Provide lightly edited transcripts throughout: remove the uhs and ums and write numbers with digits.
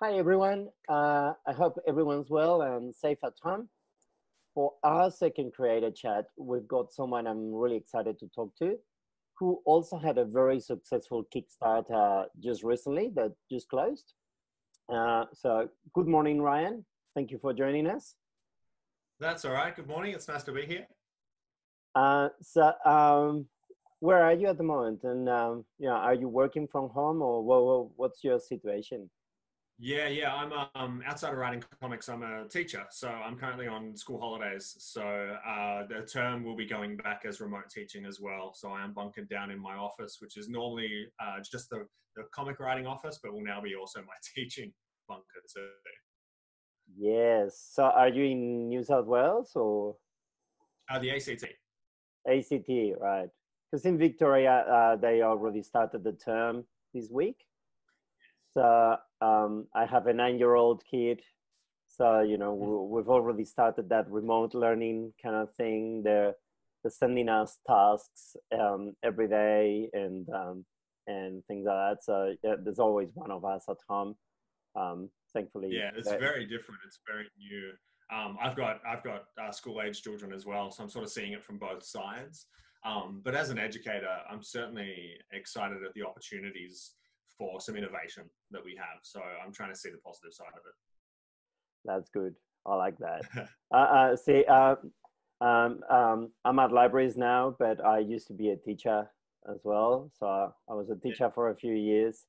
Hi everyone, I hope everyone's well and safe at home. For our second creator chat, we've got someone I'm really excited to talk to, who also had a very successful Kickstarter just recently that just closed. So good morning, Ryan. Thank you for joining us. That's all right, good morning. It's nice to be here. Where are you at the moment? And yeah, are you working from home or what's your situation? Yeah. I'm outside of writing comics, I'm a teacher, so I'm currently on school holidays. So the term will be going back as remote teaching as well. So I am bunkered down in my office, which is normally just the comic writing office, but will now be also my teaching bunker too. Yes. So are you in New South Wales or? The ACT. ACT, right. Because in Victoria, they already started the term this week. So I have a 9-year-old kid, so you know we've already started that remote learning kind of thing. They're sending us tasks every day and things like that. So yeah, there's always one of us at home. Thankfully, yeah, it's very different. It's very new. I've got school-aged children as well, so I'm sort of seeing it from both sides. But as an educator, I'm certainly excited at the opportunities for some innovation that we have. So I'm trying to see the positive side of it. That's good. I like that. I'm at libraries now, but I used to be a teacher as well. So I was a teacher for a few years.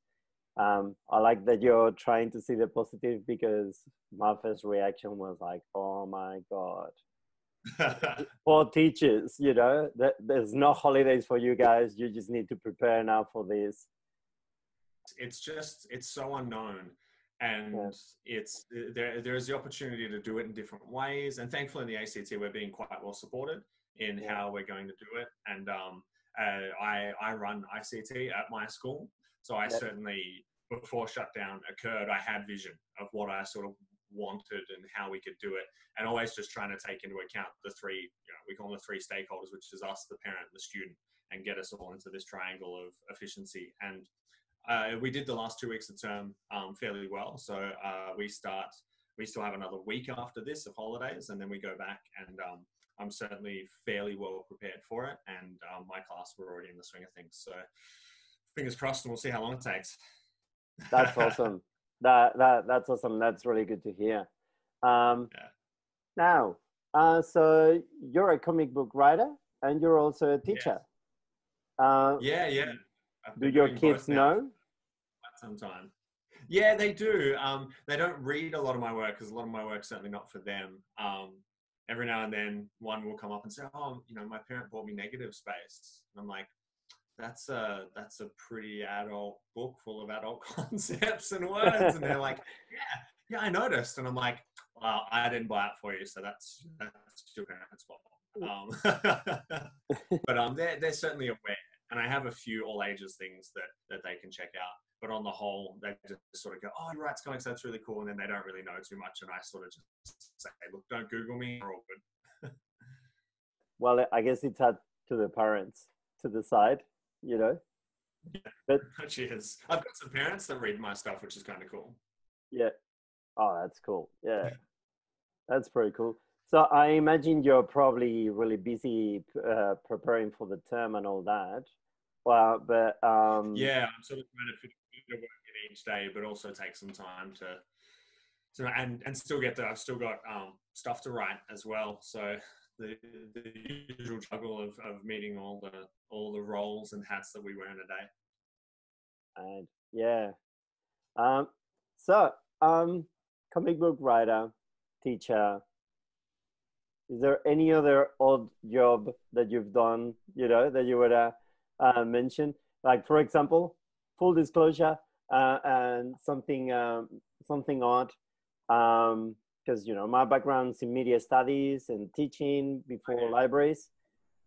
I like that you're trying to see the positive because my first reaction was like, oh my God. For teachers, you know, there's no holidays for you guys. You just need to prepare now for this. It's so unknown, and it's there is the opportunity to do it in different ways, and thankfully in the ACT we're being quite well supported in how we're going to do it. And I run ICT at my school, so I certainly, before shutdown occurred, I had vision of what I sort of wanted and how we could do it, and always just trying to take into account the three, you know, we call them the three stakeholders, which is us, the parent, the student, and get us all into this triangle of efficiency. And we did the last 2 weeks of term fairly well. So we still have another week after this of holidays, and then we go back, and I'm certainly fairly well prepared for it. And my class were already in the swing of things. So fingers crossed, and we'll see how long it takes. That's awesome. That's awesome. That's really good to hear. Now, so you're a comic book writer and you're also a teacher. Yes. Do your kids know? Sometime. Yeah, they do. They don't read a lot of my work because a lot of my work's certainly not for them. Every now and then one will come up and say, oh, you know, my parent bought me Negative Space. And I'm like, that's a pretty adult book full of adult concepts and words. And they're like, yeah, I noticed. And I'm like, well, I didn't buy it for you. So that's your parents' fault. But they're certainly aware. And I have a few all ages things that they can check out. But on the whole, they just sort of go, oh, he writes comics, that's really cool. And then they don't really know too much. And I sort of just say, look, don't Google me. We're all good. Well, I guess it's up to the parents to decide, you know. Yeah, but cheers. I've got some parents that read my stuff, which is kind of cool. Yeah. Oh, that's cool. Yeah. That's pretty cool. So I imagine you're probably really busy preparing for the term and all that. Well, but yeah, I'm sort of trying to fit a bit of work in each day, but also take some time to and still get there. I've still got stuff to write as well. So the usual juggle of meeting all the roles and hats that we wear in a day. And yeah, comic book writer, teacher. Is there any other odd job that you've done, you know, that you would mention? Like, for example, full disclosure and something odd, because, you know, my background's in media studies and teaching before libraries.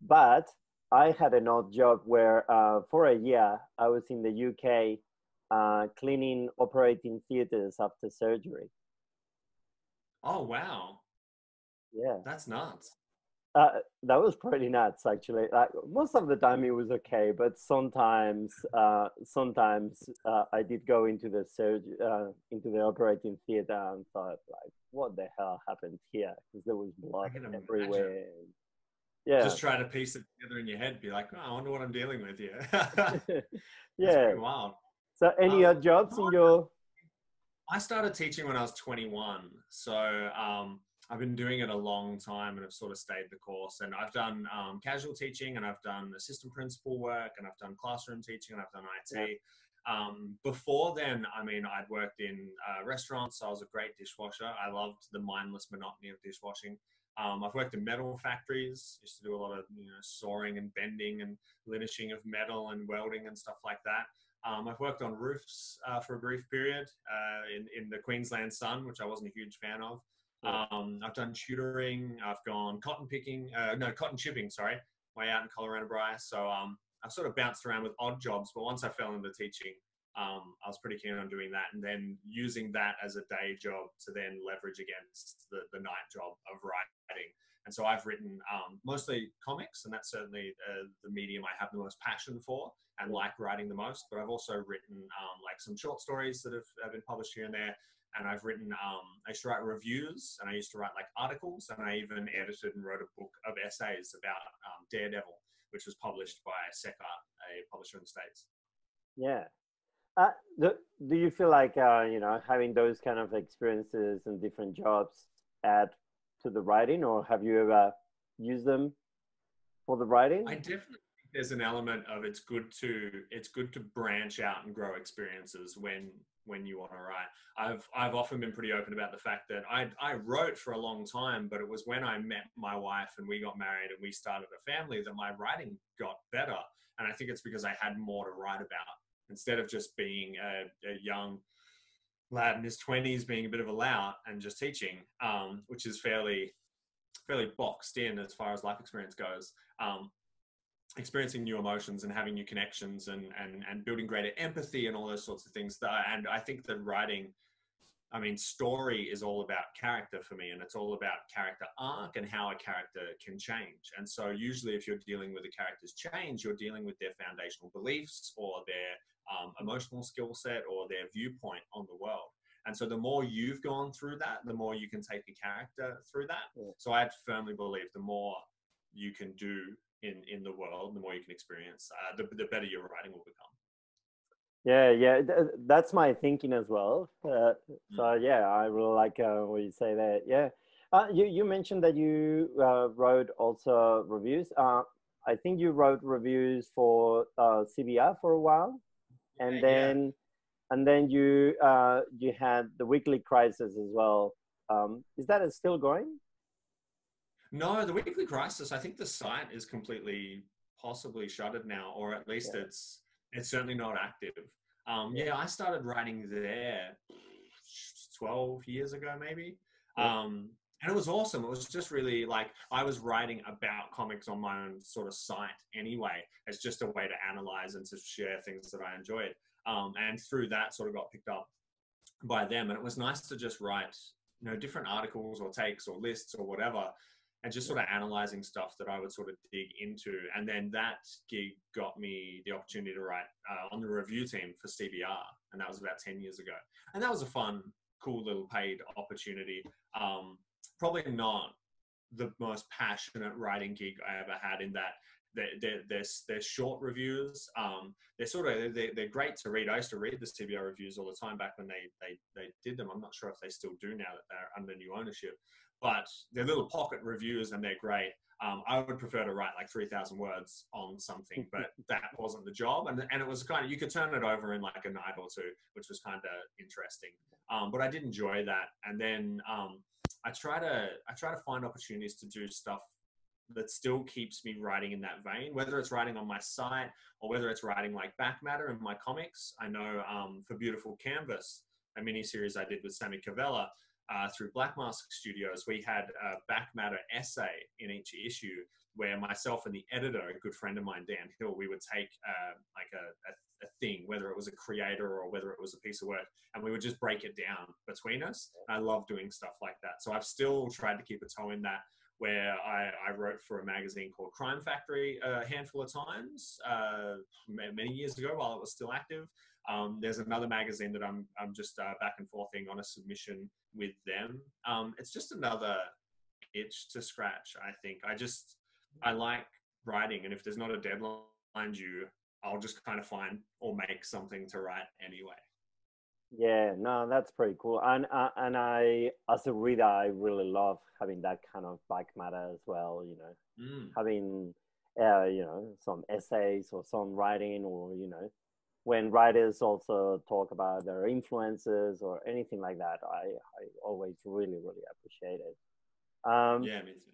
But I had an odd job where for a year I was in the UK cleaning operating theatres after surgery. Oh, wow. Yeah, that's nuts. That was pretty nuts, actually. Like, most of the time it was okay, but sometimes I did go into the operating theater and thought, like, what the hell happened here? Because there was blood everywhere. Imagine. Yeah. Just try to piece it together in your head, be like, oh, I wonder what I'm dealing with here. Yeah. Pretty wild. So any odd jobs in your... I started teaching when I was 21. So I've been doing it a long time and I've sort of stayed the course. And I've done casual teaching, and I've done assistant principal work, and I've done classroom teaching, and I've done IT. Yeah. Before then, I mean, I'd worked in restaurants. So I was a great dishwasher. I loved the mindless monotony of dishwashing. I've worked in metal factories, used to do a lot of, you know, sawing and bending and linishing of metal and welding and stuff like that. I've worked on roofs for a brief period in the Queensland sun, which I wasn't a huge fan of. I've done tutoring. I've gone cotton chipping, way out in Colorado Bryce. So I've sort of bounced around with odd jobs, but once I fell into teaching, I was pretty keen on doing that, and then using that as a day job to then leverage against the night job of writing. And so I've written mostly comics, and that's certainly the medium I have the most passion for and like writing the most. But I've also written like some short stories that have been published here and there. And I've written, I used to write reviews, and I used to write like articles, and I even edited and wrote a book of essays about Daredevil, which was published by Seckart, a publisher in the States. Yeah. Do you feel like, you know, having those kind of experiences and different jobs add to the writing, or have you ever used them for the writing? I definitely think there's an element of it's good to branch out and grow experiences when you want to write. I've often been pretty open about the fact that I wrote for a long time, but it was when I met my wife and we got married and we started a family that my writing got better. And I think it's because I had more to write about. Instead of just being a young lad in his 20s, being a bit of a lout and just teaching, which is fairly boxed in as far as life experience goes, experiencing new emotions and having new connections and building greater empathy and all those sorts of things. And I think that writing, I mean, story is all about character for me, and it's all about character arc and how a character can change. And so usually if you're dealing with a character's change, you're dealing with their foundational beliefs or their emotional skill set or their viewpoint on the world. And so the more you've gone through that, the more you can take a character through that. Yeah. So I firmly believe the more you can do in the world, the more you can experience, the better your writing will become. Yeah, that's my thinking as well. So yeah, I really like what you say there. Yeah, you mentioned that you wrote also reviews. I think you wrote reviews for CBR for a while, and then you had The Weekly Crisis as well. Is that still going? No, The Weekly Crisis, I think the site is completely possibly shuttered now, or at least it's certainly not active. I started writing there 12 years ago, maybe. Yeah. And it was awesome. It was just really like, I was writing about comics on my own sort of site anyway. It's just a way to analyze and to share things that I enjoyed. And through that sort of got picked up by them. And it was nice to just write, you know, different articles or takes or lists or whatever, and just sort of analyzing stuff that I would sort of dig into. And then that gig got me the opportunity to write on the review team for CBR. And that was about 10 years ago. And that was a fun, cool little paid opportunity. Probably not the most passionate writing gig I ever had, in that they're short reviews. They're great to read. I used to read the CBR reviews all the time back when they did them. I'm not sure if they still do now that they're under new ownership. But they're little pocket reviews and they're great. I would prefer to write like 3,000 words on something, but that wasn't the job. And it was kind of, you could turn it over in like a night or two, which was kind of interesting. But I did enjoy that. And then I try to find opportunities to do stuff that still keeps me writing in that vein, whether it's writing on my site or whether it's writing like back matter in my comics. I know for Beautiful Canvas, a miniseries I did with Sami Kivelä, through Black Mask Studios, we had a back matter essay in each issue where myself and the editor, a good friend of mine, Dan Hill, we would take like a thing, whether it was a creator or whether it was a piece of work, and we would just break it down between us. I love doing stuff like that. So I've still tried to keep a toe in that where I wrote for a magazine called Crime Factory a handful of times, many years ago while it was still active. There's another magazine that I'm just back and forthing on a submission with them. It's just another itch to scratch, I think. I like writing, and if there's not a deadline due, I'll just kind of find or make something to write anyway. Yeah, no, that's pretty cool. And I, as a reader, I really love having that kind of back matter as well, you know, having, you know, some essays or some writing, or, you know, when writers also talk about their influences or anything like that, I always really, really appreciate it. Yeah, me too.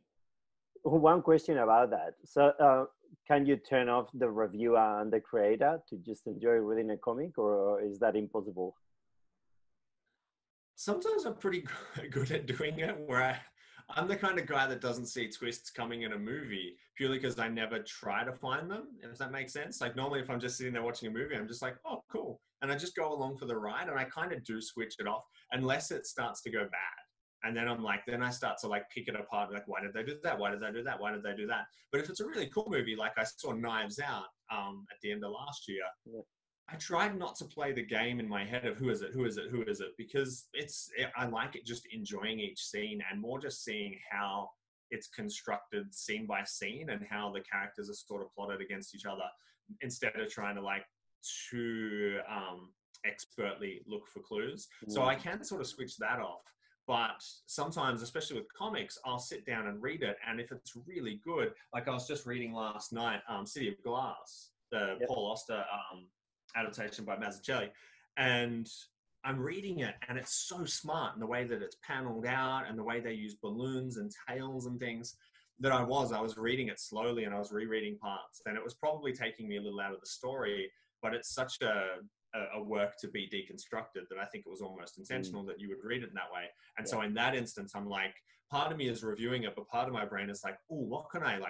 One question about that. So can you turn off the reviewer and the creator to just enjoy reading a comic, or is that impossible? Sometimes I'm pretty good at doing it, where I'm the kind of guy that doesn't see twists coming in a movie purely because I never try to find them, if that makes sense. Like normally if I'm just sitting there watching a movie, I'm just like, oh, cool. And I just go along for the ride, and I kind of do switch it off unless it starts to go bad. And then I'm like, then I start to like pick it apart. Like, why did they do that? Why did they do that? Why did they do that? But if it's a really cool movie, like I saw Knives Out at the end of last year, yeah. I tried not to play the game in my head of who is it, who is it, who is it, because I like it just enjoying each scene and more just seeing how it's constructed scene by scene and how the characters are sort of plotted against each other, instead of trying to like too expertly look for clues. Yeah. So I can sort of switch that off. But sometimes, especially with comics, I'll sit down and read it. And if it's really good, like I was just reading last night, City of Glass, the Paul Auster adaptation by Mazzuchelli. And I'm reading it, and it's so smart in the way that it's paneled out and the way they use balloons and tails and things, that I was reading it slowly, and I was rereading parts. And it was probably taking me a little out of the story, but it's such a work to be deconstructed that I think it was almost intentional that you would read it in that way. And so in that instance, I'm like, part of me is reviewing it, but part of my brain is like, oh, what can I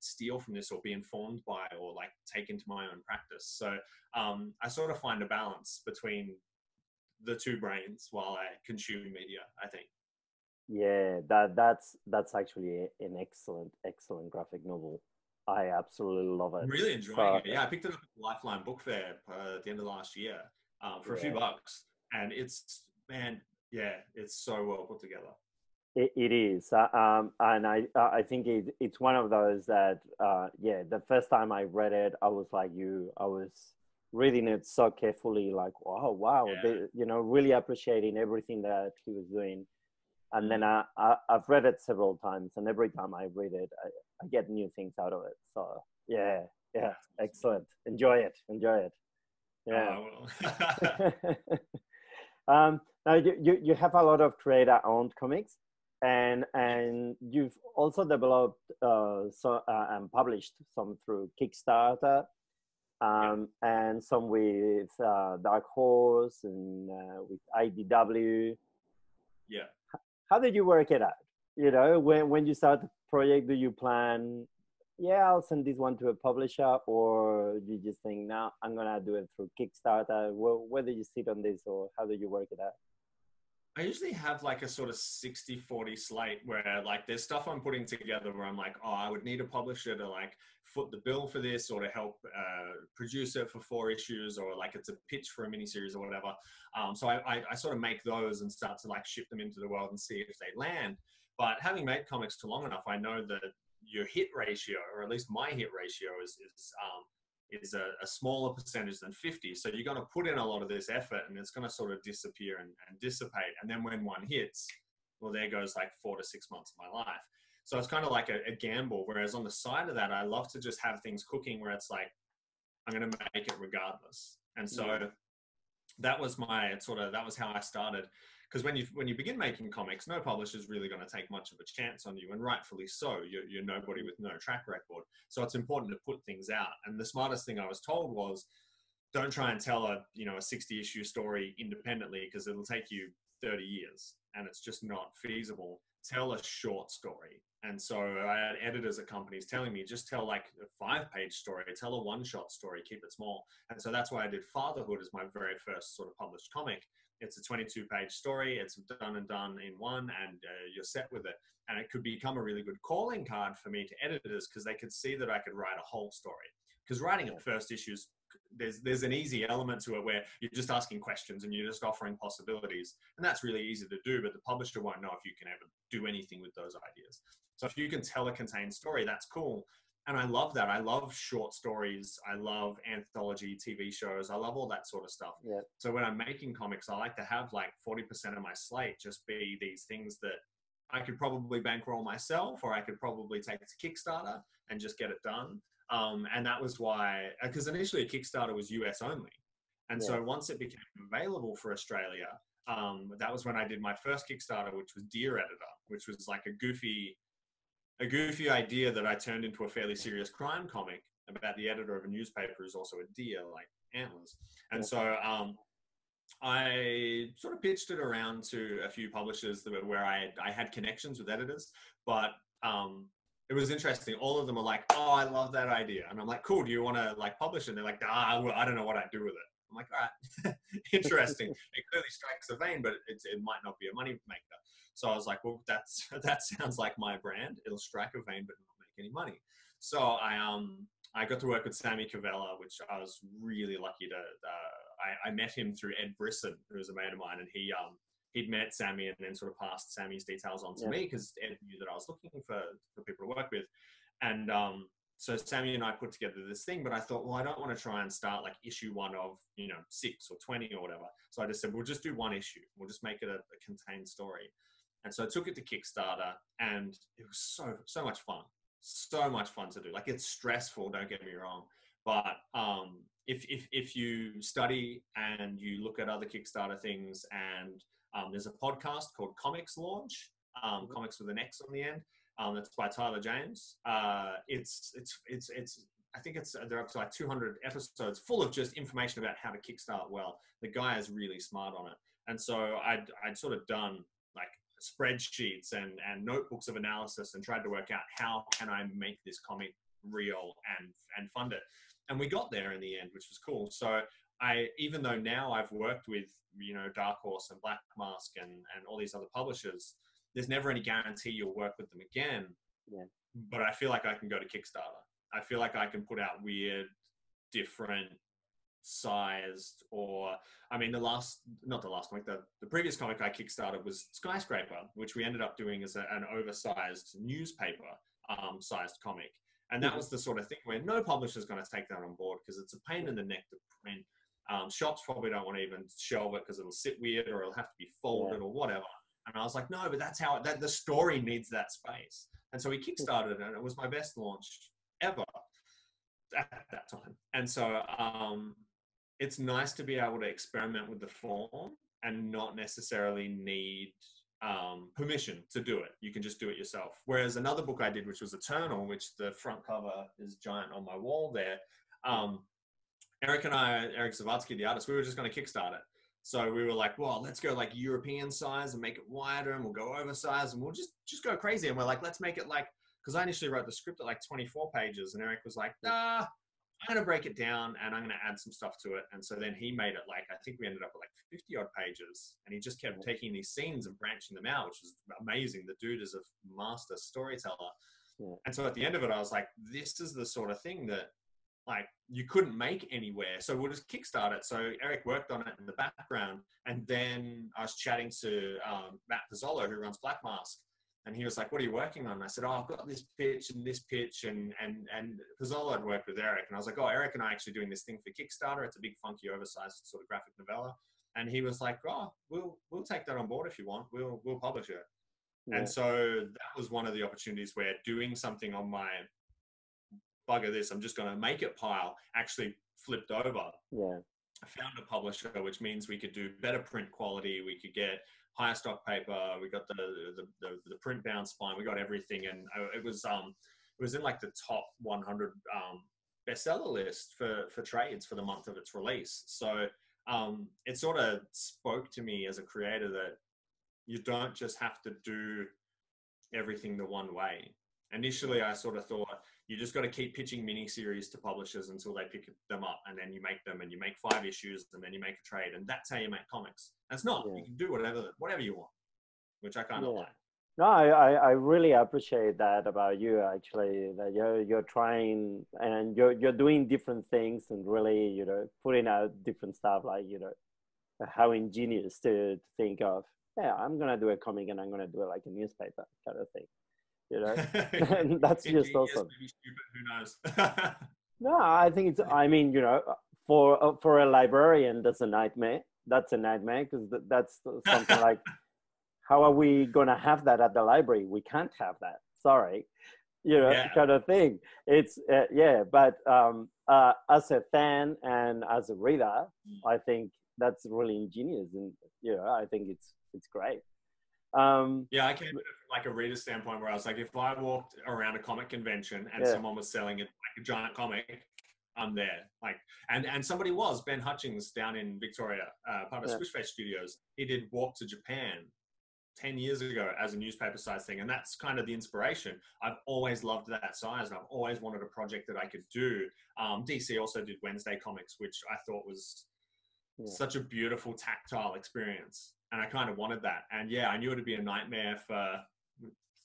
steal from this or be informed by, or like take into my own practice? So I sort of find a balance between the two brains while I consume media, I think. Yeah, that's actually an excellent graphic novel. I absolutely love it. Really enjoying it. Yeah, I picked it up at the Lifeline Book Fair at the end of last year for a few bucks. And it's, man, yeah, it's so well put together. It is. And I think it's one of those that, yeah, the first time I read it, I was like you. I was reading it so carefully, like, oh, wow, you know, really appreciating everything that he was doing. And then I've read it several times, and every time I read it, I get new things out of it. So yeah, excellent. Enjoy it. Yeah. Oh, well. Now you have a lot of creator-owned comics, and you've also developed and published some through Kickstarter, and some with Dark Horse and with IDW. Yeah. How did you work it out? You know, when you start the project, do you plan, I'll send this one to a publisher, or you just think, no, I'm going to do it through Kickstarter? Where do you sit on this, or how do you work it out? I usually have like a sort of 60-40 slate where like there's stuff I'm putting together where I'm like, oh, I would need a publisher to like foot the bill for this, or to help produce it for 4 issues, or like it's a pitch for a miniseries or whatever. So I sort of make those and start to like ship them into the world and see if they land. But having made comics for long enough, I know that your hit ratio, or at least my hit ratio, is a smaller percentage than 50. So you're going to put in a lot of this effort, and it's going to sort of disappear and dissipate. And then when one hits, well, there goes like 4 to 6 months of my life. So it's kind of like a gamble. Whereas on the side of that, I love to just have things cooking where it's like, I'm going to make it regardless. And so that was how I started. Because when you begin making comics, no publisher's really going to take much of a chance on you, and rightfully so. You're nobody with no track record. So it's important to put things out. And the smartest thing I was told was, don't try and tell a 60-issue story independently, because it'll take you 30 years and it's just not feasible. Tell a short story. And so I had editors at companies telling me, just tell like a 5-page story, tell a 1-shot story, keep it small. And so that's why I did Fatherhood as my very first sort of published comic. It's a 22-page story. It's done and done in one, and you're set with it. And it could become a really good calling card for me to editors because they could see that I could write a whole story. Because writing a first issue, there's an easy element to it where you're just asking questions and you're just offering possibilities. And that's really easy to do, but the publisher won't know if you can ever do anything with those ideas. So if you can tell a contained story, that's cool. And I love that. I love short stories. I love anthology TV shows. I love all that sort of stuff. Yeah. So when I'm making comics, I like to have like 40% of my slate just be these things that I could probably bankroll myself, or I could probably take to Kickstarter and just get it done. And that was why, because initially Kickstarter was US only. And so once it became available for Australia, that was when I did my first Kickstarter, which was Dear Editor, which was like a goofy idea that I turned into a fairly serious crime comic about the editor of a newspaper who's also a deer, like antlers. And so I sort of pitched it around to a few publishers that were where I had connections with editors, but it was interesting. All of them are like, oh, I love that idea. And I'm like, cool, do you want to like publish it? And they're like, well, I don't know what I'd do with it. I'm like, all right, interesting. It clearly strikes a vein, but it might not be a money maker. So I was like, well, that sounds like my brand. It'll strike a vein, but not make any money. So I got to work with Sami Kivelä, which I was really lucky to, I met him through Ed Brisson, who was a mate of mine, and he'd met Sami and then sort of passed Sami's details on to me because Ed knew that I was looking for people to work with. And so Sami and I put together this thing, but I thought, well, I don't want to try and start like issue one of, 6 or 20 or whatever. So I just said, we'll just do one issue. We'll just make it a contained story. And so I took it to Kickstarter, and it was so much fun. So much fun to do. Like, it's stressful, don't get me wrong. But if you study and you look at other Kickstarter things, and there's a podcast called Comics Launch, Comics with an X on the end. That's by Tyler James. I think they're up to like 200 episodes full of just information about how to kickstart well. The guy is really smart on it. And so I'd sort of done like spreadsheets and notebooks of analysis and tried to work out how can I make this comic real and fund it. And we got there in the end, which was cool. So even though now I've worked with, Dark Horse and Black Mask and all these other publishers, there's never any guarantee you'll work with them again. Yeah. But I feel like I can go to Kickstarter. I feel like I can put out weird, different sized, or, the previous comic I kickstarted was Skyscraper, which we ended up doing as an oversized newspaper sized comic. And that was the sort of thing where no publisher's going to take that on board because it's a pain in the neck to print. Shops probably don't want to even shelve it because it'll sit weird or it'll have to be folded or whatever. And I was like, no, but that's how the story needs that space. And so we kickstarted it, and it was my best launch ever at that time. And so it's nice to be able to experiment with the form and not necessarily need permission to do it. You can just do it yourself. Whereas another book I did, which was Eternal, which the front cover is giant on my wall there. Eric Zavatsky, the artist, we were just going to kickstart it. So we were like, well, let's go like European size and make it wider, and we'll go oversized, and we'll just go crazy. And we're like, let's make it like, because I initially wrote the script at like 24 pages, and Eric was like, nah, I'm going to break it down and I'm going to add some stuff to it. And so then he made it like, I think we ended up at like 50 odd pages, and he just kept taking these scenes and branching them out, which is amazing. The dude is a master storyteller. Yeah. And so at the end of it, I was like, this is the sort of thing that like you couldn't make anywhere. So we'll just kickstart it. So Eric worked on it in the background. And then I was chatting to Matt Pizzolo, who runs Black Mask. And he was like, what are you working on? And I said, oh, I've got this pitch. And Pizzolo had worked with Eric. And I was like, oh, Eric and I are actually doing this thing for Kickstarter. It's a big, funky, oversized sort of graphic novella. And he was like, oh, we'll take that on board if you want. We'll publish it. Yeah. And so that was one of the opportunities where doing something on my bugger this, I'm just going to make it pile, actually flipped over. Yeah. I found a publisher, which means we could do better print quality. We could get higher stock paper. We got the print bound spine. We got everything. And it was in like the top 100 bestseller list for trades for the month of its release. So it sort of spoke to me as a creator that you don't just have to do everything the one way. Initially, I sort of thought, you just got to keep pitching miniseries to publishers until they pick them up, and then you make them, and you make 5 issues, and then you make a trade, and that's how you make comics. And it's not, you can do whatever you want, which I kind of like. No, I really appreciate that about you, actually, that you're trying and you're doing different things and really, you know, putting out different stuff, like, you know, how ingenious to think of, yeah, I'm going to do a comic and I'm going to do it like a newspaper kind of thing, you know, and that's just awesome. Maybe stupid, who knows? No, I think it's, I mean, you know, for a librarian, that's a nightmare. That's a nightmare, because that's something like, how are we going to have that at the library? We can't have that. Sorry. You know, kind of thing. It's, but as a fan and as a reader, I think that's really ingenious. And, you know, I think it's great. Yeah, I came from like a reader standpoint where I was like, if I walked around a comic convention and someone was selling it like a giant comic, I'm there. Like, and somebody was, Ben Hutchings down in Victoria, part of Squishface Studios. He did Walk to Japan 10 years ago as a newspaper size thing, and that's kind of the inspiration. I've always loved that size, and I've always wanted a project that I could do. DC also did Wednesday Comics, which I thought was such a beautiful tactile experience, and I kind of wanted that. And yeah, I knew it would be a nightmare for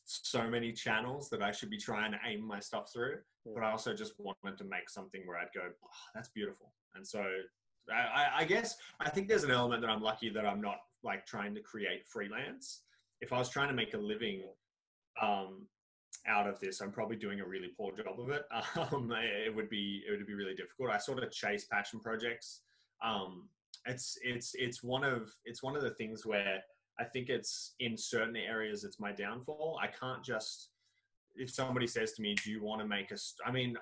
so many channels that I should be trying to aim my stuff through, but I also just wanted to make something where I'd go, oh, that's beautiful. And so I guess I think there's an element that I'm lucky that I'm not like trying to create freelance. If I was trying to make a living out of this, I'm probably doing a really poor job of it. It would be really difficult. I sort of chase passion projects. It's one of the things where I think it's in certain areas it's my downfall. I can't just, if somebody says to me, do you want to make a,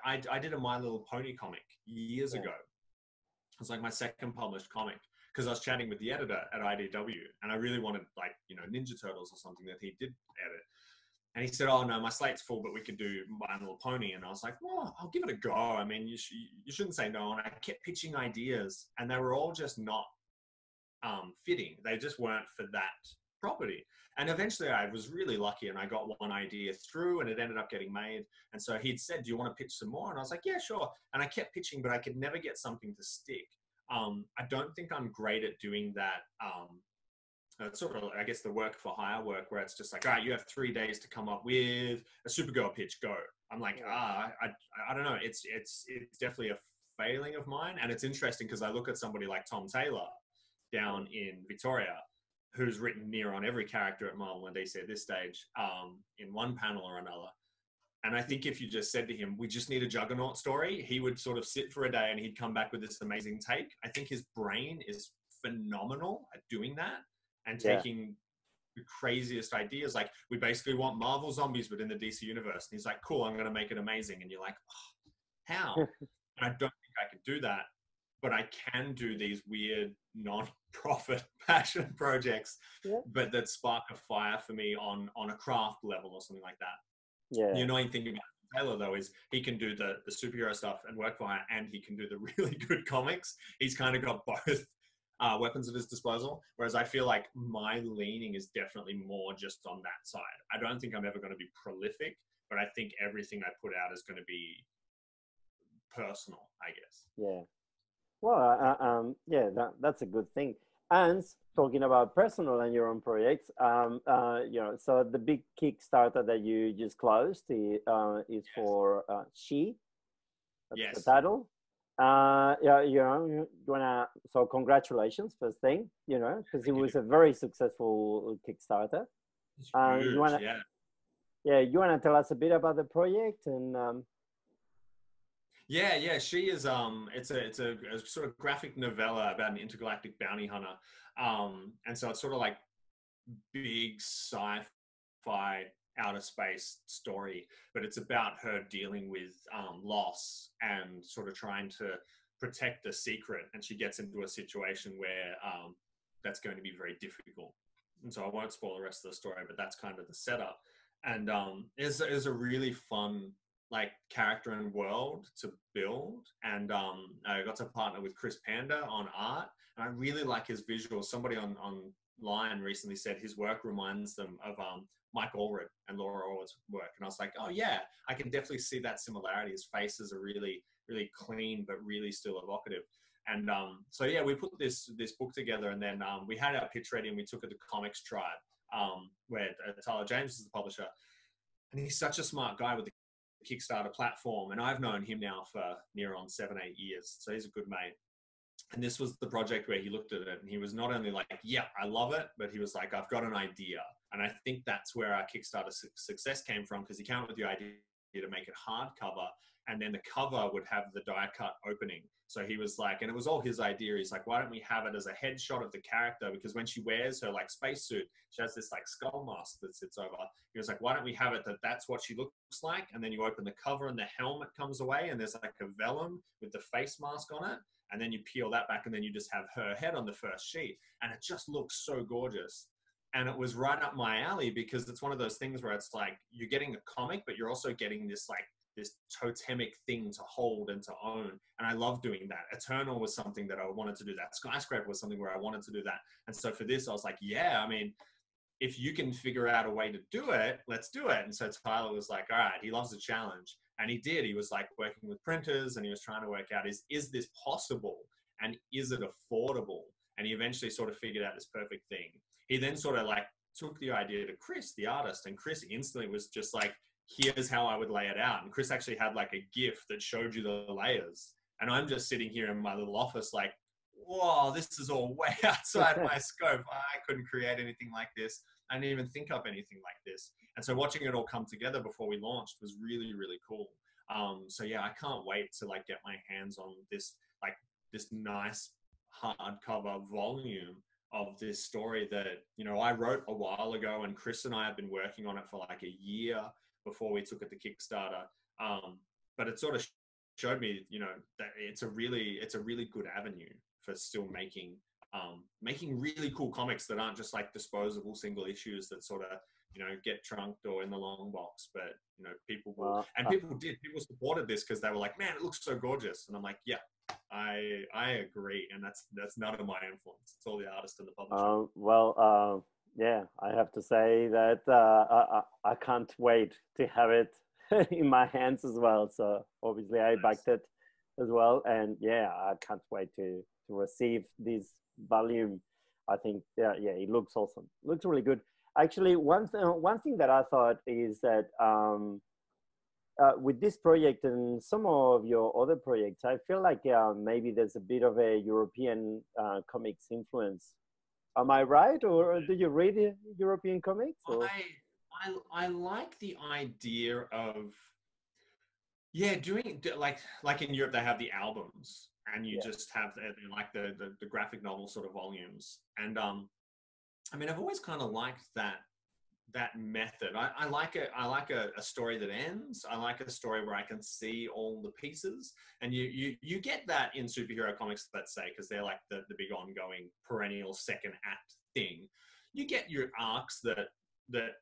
I did a My Little Pony comic years ago. It was like my second published comic, because I was chatting with the editor at IDW, and I really wanted, like, you know, Ninja Turtles or something that he did edit. And he said, oh no, my slate's full, but we could do My Little Pony. And I was like, well, I'll give it a go. I mean, you shouldn't say no. And I kept pitching ideas, and they were all just not fitting. They just weren't for that property. And eventually I was really lucky, and I got one idea through, and it ended up getting made. And so he'd said, do you want to pitch some more? And I was like, yeah, sure. And I kept pitching, but I could never get something to stick. I don't think I'm great at doing that. It's sort of, I guess, the work for hire work, where it's just like, all right, you have 3 days to come up with a Supergirl pitch, go. I'm like, I don't know. It's definitely a failing of mine. And it's interesting, because I look at somebody like Tom Taylor down in Victoria, who's written near on every character at Marvel and DC at this stage, in one panel or another. And I think if you just said to him, we just need a Juggernaut story, he would sort of sit for a day and he'd come back with this amazing take. I think his brain is phenomenal at doing that and taking the craziest ideas. Like, we basically want Marvel zombies within the DC universe. And he's like, cool, I'm going to make it amazing. And you're like, oh, how? And I don't think I could do that, but I can do these weird non-profit passion projects, but that spark a fire for me on a craft level or something like that. Yeah. The annoying thing about Taylor, though, is he can do the superhero stuff and work for hire, and he can do the really good comics. He's kind of got both weapons at his disposal, whereas I feel like my leaning is definitely more just on that side. I don't think I'm ever going to be prolific, but I think everything I put out is going to be personal, I guess. Yeah. Well, yeah, that's a good thing. And talking about personal and your own projects, you know, so the big Kickstarter that you just closed is for SHE. That's the title. Yeah, you know, you wanna, so congratulations, first thing, you know, because it was a very successful Kickstarter. It's huge, you wanna tell us a bit about the project and. Yeah. SHE is it's a sort of graphic novella about an intergalactic bounty hunter, and so it's sort of like big sci-fi outer space story, but it's about her dealing with loss and sort of trying to protect a secret. And she gets into a situation where that's going to be very difficult. And so I won't spoil the rest of the story, but that's kind of the setup. And it's a really fun, like, character and world to build. And I got to partner with Chris Panda on art, And I really like his visuals. Somebody online recently said his work reminds them of Mike Allred and Laura Allred's work. And I was like, oh yeah, I can definitely see that similarity. His faces are really, really clean, but really still evocative. And so yeah, we put this book together, and then we had our pitch ready, and we took it to Comics Tribe, where Tyler James is the publisher. And he's such a smart guy with the Kickstarter platform. And I've known him now for near on 7-8 years. So he's a good mate. And this was the project where he looked at it, and he was not only like, yeah, I love it, but he was like, I've got an idea. And I think that's where our Kickstarter success came from, because he came up with the idea to make it hardcover, and then the cover would have the die cut opening. So he was like, and it was all his idea. He's like, why don't we have it as a headshot of the character? Because when she wears her like spacesuit, she has this like skull mask that sits over. He was like, why don't we have it that that's what she looks like? And then you open the cover and the helmet comes away, and there's like a vellum with the face mask on it. And then you peel that back, and then you just have her head on the first sheet. And it just looks so gorgeous. And it was right up my alley, because it's one of those things where it's like, you're getting a comic, but you're also getting this like, this totemic thing to hold and to own. And I love doing that. Eternal was something that I wanted to do that. Skyscraper was something where I wanted to do that. And so for this, I was like, yeah, I mean, if you can figure out a way to do it, let's do it. And so Tyler was like, all right, he loves a challenge. And he did. He was like working with printers, and he was trying to work out, is this possible? And is it affordable? And he eventually sort of figured out this perfect thing. He then sort of like took the idea to Chris, the artist, and Chris instantly was just like, here's how I would lay it out. And Chris actually had like a GIF that showed you the layers. And I'm just sitting here in my little office like, whoa, this is all way outside my scope. I couldn't create anything like this. I didn't even think up anything like this. And so watching it all come together before we launched was really, really cool. So yeah, I can't wait to like get my hands on this, like this nice hardcover volume of this story that, you know, I wrote a while ago, and Chris and I have been working on it for like a year before we took it to Kickstarter. But it sort of showed me, you know, that it's a really good avenue for still making really cool comics that aren't just like disposable single issues that sort of, you know, get trunked or in the long box. But, you know, people supported this because they were like, man, it looks so gorgeous. And I'm like, yeah, I agree. And that's none of my influence. It's all the artist and the publisher. Yeah, I have to say that I can't wait to have it in my hands as well. So obviously I backed it as well. And yeah, I can't wait to receive this volume. I think, yeah, it looks awesome. Looks really good. Actually, one thing that I thought is that with this project and some of your other projects, I feel like maybe there's a bit of a European comics influence. Am I right, or do you read European comics? I like the idea of, yeah, doing like in Europe they have the albums, and you just have the graphic novel sort of volumes. And I mean, I've always kind of liked that method. I like it. I like a story that ends. I like a story where I can see all the pieces, and you get that in superhero comics, let's say, because they're like the big ongoing perennial second act thing. You get your arcs that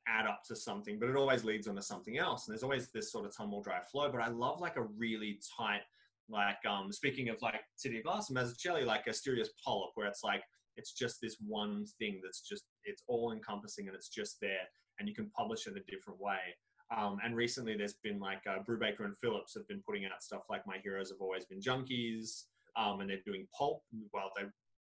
add up to something, but it always leads on to something else. And there's always this sort of tumble dry flow, but I love like a really tight, like, speaking of like City of Glass, Mazzuchelli, like a serious polyp where it's like, it's just this one thing that's just, it's all encompassing and it's just there, and you can publish it a different way. And recently there's been like Brubaker and Phillips have been putting out stuff like My Heroes Have Always Been Junkies, and they're doing Pulp. Well,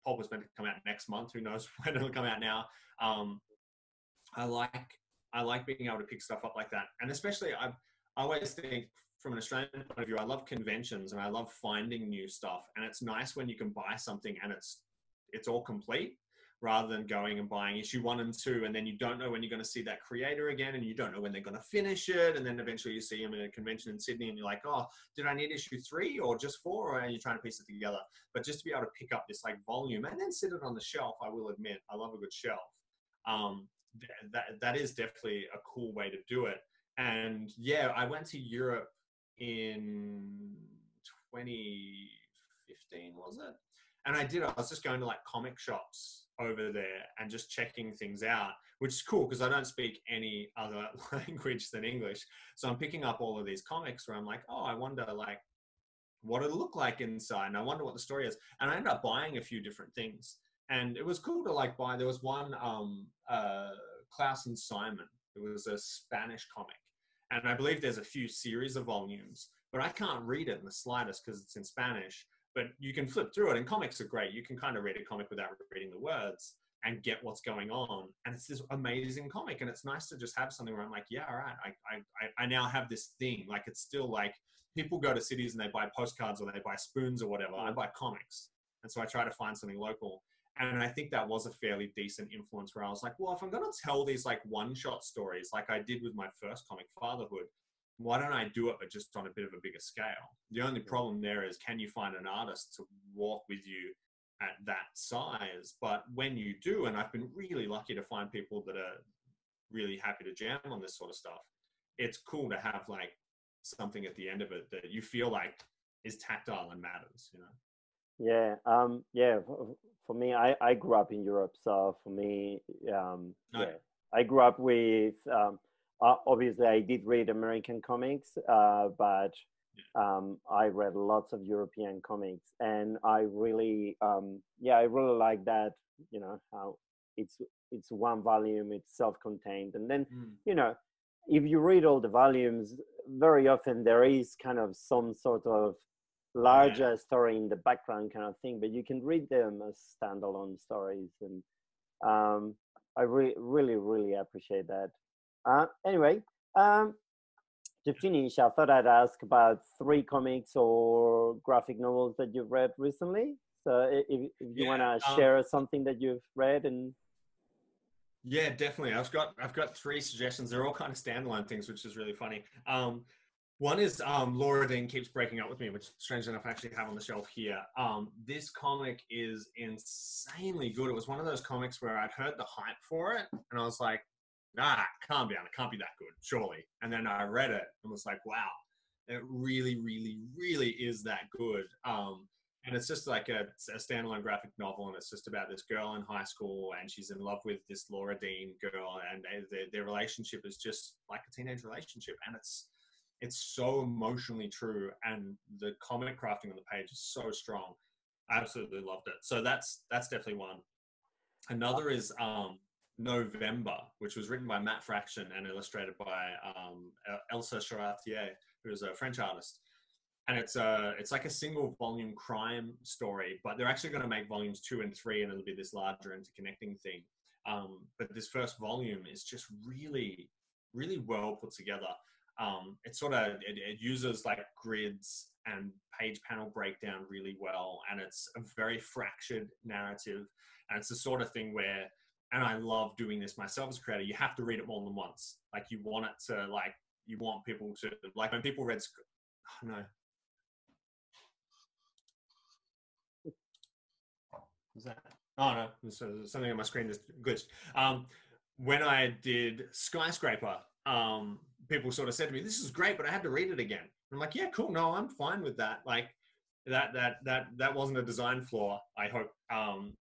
Pulp was meant to come out next month. Who knows when it'll come out now. I like being able to pick stuff up like that. And especially I always think from an Australian point of view, I love conventions and I love finding new stuff. And it's nice when you can buy something and it's all complete, rather than going and buying issue 1 and 2. And then you don't know when you're going to see that creator again, and you don't know when they're going to finish it. And then eventually you see them in a convention in Sydney and you're like, oh, did I need issue 3 or just 4? And you're trying to piece it together. But just to be able to pick up this like volume and then sit it on the shelf, I will admit, I love a good shelf. That is definitely a cool way to do it. And yeah, I went to Europe in 2015, was it? And I was just going to like comic shops over there and just checking things out, which is cool because I don't speak any other language than English. So I'm picking up all of these comics where I'm like, oh, I wonder like what it'll look like inside, and I wonder what the story is. And I ended up buying a few different things, and it was cool to like buy. There was one Klaus and Simon. It was a Spanish comic, and I believe there's a few series of volumes, but I can't read it in the slightest because it's in Spanish. But you can flip through it, and comics are great. You can kind of read a comic without reading the words and get what's going on. And it's this amazing comic, and it's nice to just have something where I'm like, yeah, all right, I now have this thing. Like, it's still like people go to cities and they buy postcards or they buy spoons or whatever. I buy comics. And so I try to find something local. And I think that was a fairly decent influence where I was like, well, if I'm going to tell these like one-shot stories, like I did with my first comic, Fatherhood, why don't I do it, but just on a bit of a bigger scale? The only problem there is, can you find an artist to walk with you at that size? But when you do, and I've been really lucky to find people that are really happy to jam on this sort of stuff, it's cool to have like something at the end of it that you feel like is tactile and matters, you know? Yeah. Yeah. For me, I grew up in Europe. So for me, yeah, I grew up with, obviously I did read American comics, but I read lots of European comics, and I really, yeah, I really like that, you know, how it's one volume, it's self-contained. And then, you know, if you read all the volumes, very often there is kind of some sort of larger story in the background kind of thing, but you can read them as standalone stories. And I really appreciate that. Anyway, to finish, I thought I'd ask about 3 comics or graphic novels that you've read recently. So if you want to share something that you've read. And yeah, definitely. I've got 3 suggestions. They're all kind of standalone things, which is really funny. One is Laura Dean Keeps Breaking Up With Me, which strangely enough I actually have on the shelf here. This comic is insanely good. It was one of those comics where I'd heard the hype for it, and I was like, nah, calm down. It can't be that good, surely. And then I read it and was like, wow, it really, really, really is that good. And it's just like a standalone graphic novel, and it's just about this girl in high school, and she's in love with this Laura Dean girl, and their relationship is just like a teenage relationship, and it's so emotionally true, and the comic crafting on the page is so strong. I absolutely loved it. So that's definitely one. Another is November, which was written by Matt Fraction and illustrated by Elsa Charretier, who is a French artist. And it's like a single volume crime story, but they're actually going to make volumes 2 and 3, and it'll be this larger interconnecting thing. But this first volume is just really, really well put together. It sort of, it uses like grids and page panel breakdown really well. And it's a very fractured narrative. And it's the sort of thing where, and I love doing this myself as a creator, you have to read it more than once. Like you want it to, like, you want people to, like when people read, oh no. Is that, oh no, something on my screen just glitched. When I did Skyscraper, people sort of said to me, this is great, but I had to read it again. And I'm like, yeah, cool. No, I'm fine with that. Like, that wasn't a design flaw, I hope.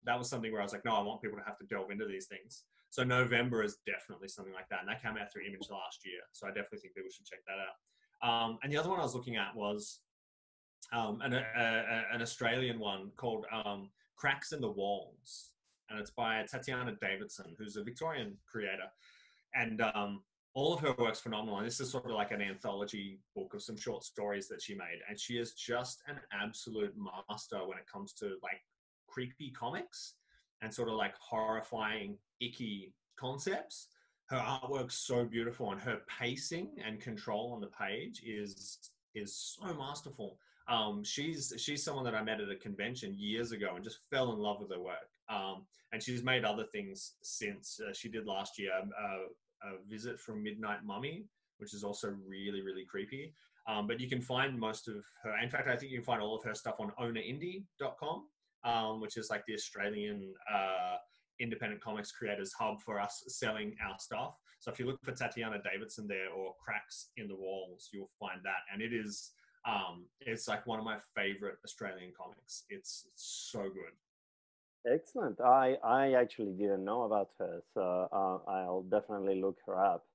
That was something where I was like, no, I want people to have to delve into these things. So November is definitely something like that. And that came out through Image last year. So I definitely think people should check that out. And the other one I was looking at was an Australian one called Cracks in the Walls. And it's by Tatiana Davidson, who's a Victorian creator. And all of her work's phenomenal. And this is sort of like an anthology book of some short stories that she made. And she is just an absolute master when it comes to like creepy comics and sort of like horrifying, icky concepts. Her artwork's so beautiful, and her pacing and control on the page is so masterful. She's someone that I met at a convention years ago and just fell in love with her work. And she's made other things since. She did last year A Visit from Midnight Mummy, which is also really, really creepy. But you can find most of her, in fact, I think you can find all of her stuff on OwnerIndie.com, which is like the Australian independent comics creators hub for us selling our stuff. So if you look for Tatiana Davidson there or Cracks in the Walls, you'll find that. And it is, it's like one of my favorite Australian comics. It's so good. Excellent. I actually didn't know about her, so I'll definitely look her up.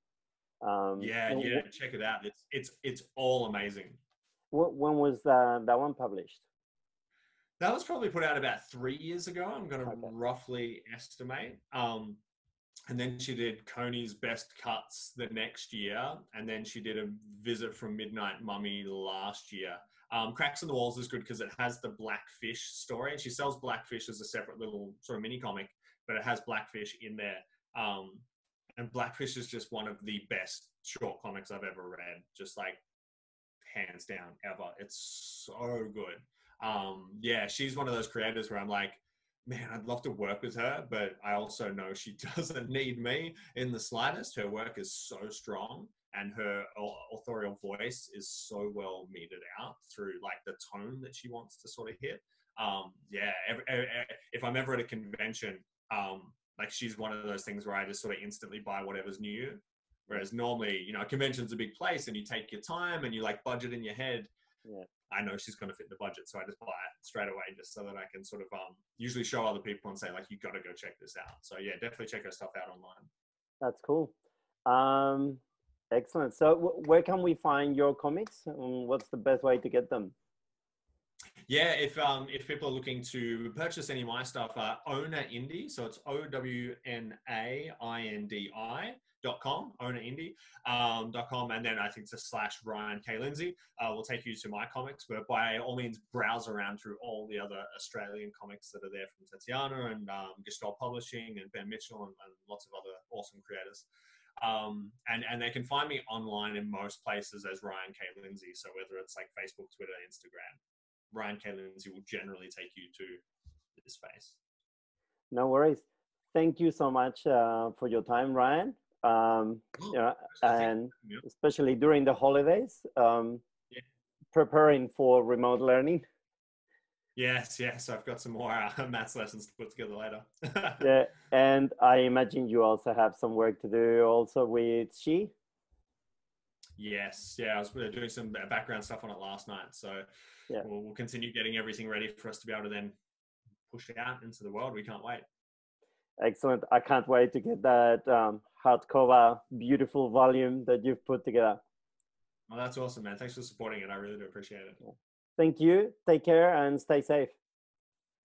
Yeah, check it out. It's all amazing. When was that one published? That was probably put out about 3 years ago. I'm going to roughly estimate. And then she did Coney's Best Cuts the next year. And then she did A Visit from Midnight Mummy last year. Cracks in the Walls is good because it has the Blackfish story. And she sells Blackfish as a separate little sort of mini comic, but it has Blackfish in there. And Blackfish is just one of the best short comics I've ever read. Just like hands down ever. It's so good. Yeah, she's one of those creators where I'm like, man, I'd love to work with her, but I also know she doesn't need me in the slightest. Her work is so strong and her authorial voice is so well meted out through like the tone that she wants to sort of hit. Yeah, if I'm ever at a convention, like she's one of those things where I just sort of instantly buy whatever's new. Whereas normally, you know, a convention's a big place and you take your time and you like budget in your head. Yeah. I know she's going to fit the budget, so I just buy it straight away just so that I can sort of usually show other people and say, like, you got to go check this out. So, yeah, definitely check her stuff out online. That's cool. Excellent. So where can we find your comics? What's the best way to get them? Yeah, if people are looking to purchase any of my stuff, OwnerIndie, so it's OwnerIndie.com, OwnerIndie.com, and then I think it's a / Ryan K. Lindsay will take you to my comics, but by all means browse around through all the other Australian comics that are there from Tatiana and Gestalt Publishing and Ben Mitchell and lots of other awesome creators. And they can find me online in most places as Ryan K. Lindsay, so whether it's like Facebook, Twitter, Instagram. Ryan K. Lindsay will generally take you to this space. No worries. Thank you so much for your time, Ryan. You know, and especially during the holidays, preparing for remote learning. Yes. I've got some more maths lessons to put together later. Yeah, and I imagine you also have some work to do also with SHE. Yes, I was doing some background stuff on it last night, so we'll continue getting everything ready for us to be able to then push it out into the world. We can't wait. Excellent. I can't wait to get that hardcover beautiful volume that you've put together. Well, that's awesome, man. Thanks for supporting it. I really do appreciate it. Yeah. Thank you. Take care and stay safe.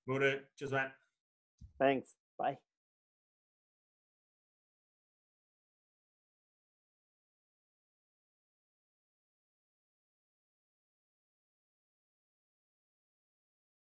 Will do. Cheers, mate. Thanks. Bye.